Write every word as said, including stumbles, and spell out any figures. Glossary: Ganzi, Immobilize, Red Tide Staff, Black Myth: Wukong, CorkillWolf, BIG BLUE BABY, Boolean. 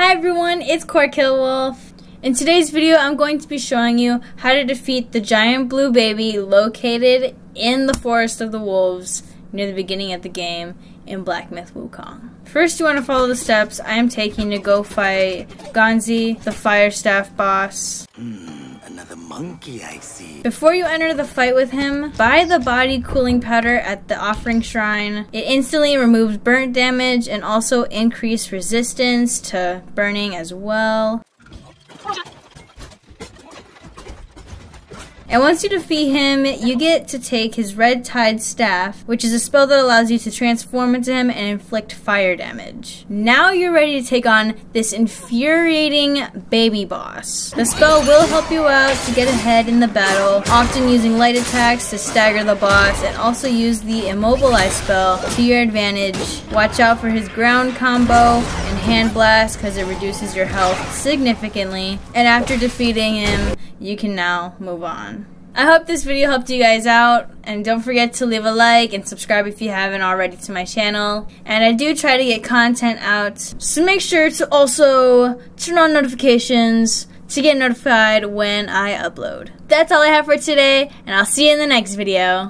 Hi everyone, it's CorkillWolf. In today's video, I'm going to be showing you how to defeat the giant blue baby located in the Forest of the Wolves near the beginning of the game in Black Myth: Wukong. First, you want to follow the steps I am taking to go fight Ganzi, the Fire Staff boss. Mm, another monkey, I see. Before you enter the fight with him, buy the body cooling powder at the offering shrine. It instantly removes burnt damage and also increased resistance to burning as well. And once you defeat him, you get to take his Red Tide Staff, which is a spell that allows you to transform into him and inflict fire damage. Now you're ready to take on this infuriating baby boss. The spell will help you out to get ahead in the battle, often using light attacks to stagger the boss, and also use the Immobilize spell to your advantage. Watch out for his ground combo and hand blast because it reduces your health significantly. And after defeating him, you can now move on. I hope this video helped you guys out, and don't forget to leave a like and subscribe if you haven't already to my channel. And I do try to get content out, so make sure to also turn on notifications to get notified when I upload. That's all I have for today, and I'll see you in the next video.